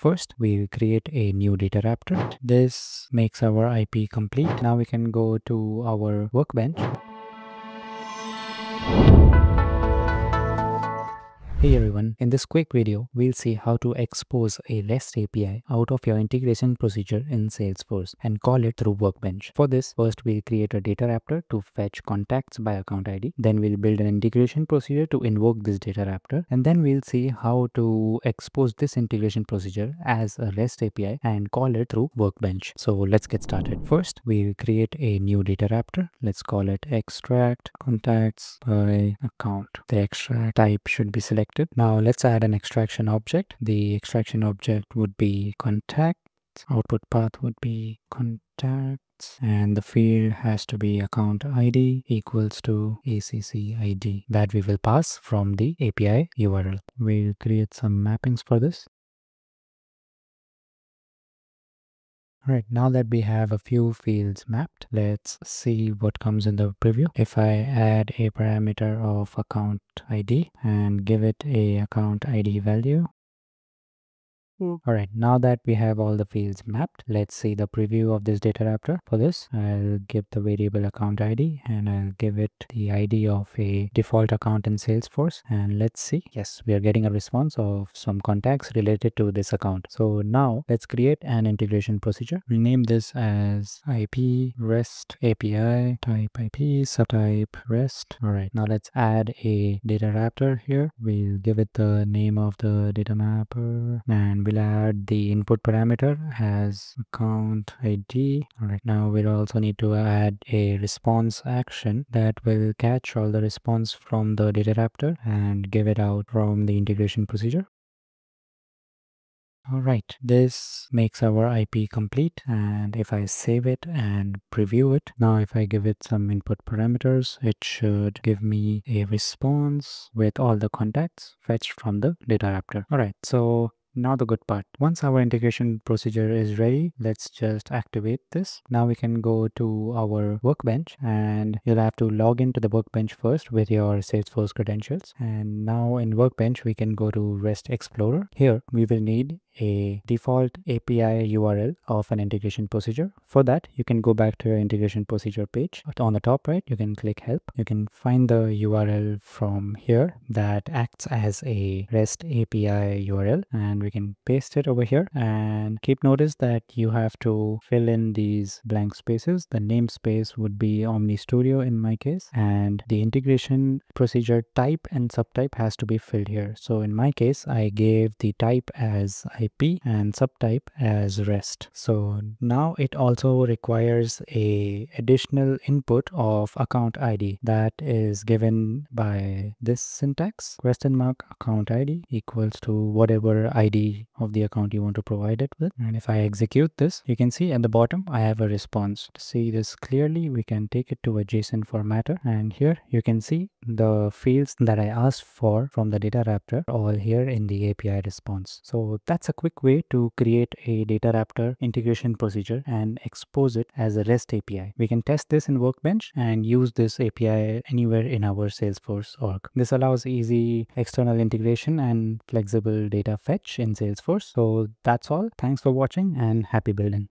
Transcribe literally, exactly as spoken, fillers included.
First, we create a new DataRaptor. This makes our I P complete. Now we can go to our workbench. Hey everyone, in this quick video, we'll see how to expose a REST A P I out of your integration procedure in Salesforce and call it through Workbench. For this, first we'll create a DataRaptor to fetch contacts by account I D. Then we'll build an integration procedure to invoke this DataRaptor. And then we'll see how to expose this integration procedure as a REST A P I and call it through Workbench. So let's get started. First, we'll create a new DataRaptor. Let's call it extract contacts by account. The extract type should be selected. Now let's add an extraction object. The extraction object would be contacts, output path would be contacts, and the field has to be account I D equals to A C C I D that we will pass from the A P I U R L. We'll create some mappings for this. Alright, now that we have a few fields mapped, let's see what comes in the preview. If I add a parameter of account I D and give it a account I D value. Mm. Alright, now that we have all the fields mapped, let's see the preview of this DataRaptor. For this, I'll give the variable account I D and I'll give it the I D of a default account in Salesforce. And let's see. Yes, we are getting a response of some contacts related to this account. So now let's create an integration procedure. We'll name this as I P REST A P I, type I P, subtype REST. Alright, now let's add a DataRaptor here. We'll give it the name of the data mapper and we'll add the input parameter as account I D. Alright, now we'll also need to add a response action that will catch all the response from the DataRaptor and give it out from the integration procedure. Alright, this makes our I P complete, and if I save it and preview it, now if I give it some input parameters, it should give me a response with all the contacts fetched from the DataRaptor. Alright, so now the good part. Once our integration procedure is ready, let's just activate this. Now we can go to our workbench, and you'll have to log into the workbench first with your Salesforce credentials. And now in workbench, we can go to REST Explorer. Here we will need a default A P I U R L of an integration procedure. For that, you can go back to your integration procedure page. On the top right, you can click help. You can find the U R L from here that acts as a REST A P I U R L, and we can paste it over here. And keep notice that you have to fill in these blank spaces. The namespace would be OmniStudio in my case, and the integration procedure type and subtype has to be filled here. So in my case, I gave the type as I P and subtype as REST. So now it also requires a additional input of account I D that is given by this syntax, question mark account I D equals to whatever I D of the account you want to provide it with. And if I execute this, you can see at the bottom I have a response. To see this clearly, we can take it to a JSON formatter, and here you can see the fields that I asked for from the DataRaptor all here in the A P I response. So that's a quick way to create a DataRaptor integration procedure and expose it as a REST A P I. We can test this in Workbench and use this A P I anywhere in our Salesforce org. This allows easy external integration and flexible data fetch in Salesforce. So that's all. Thanks for watching and happy building.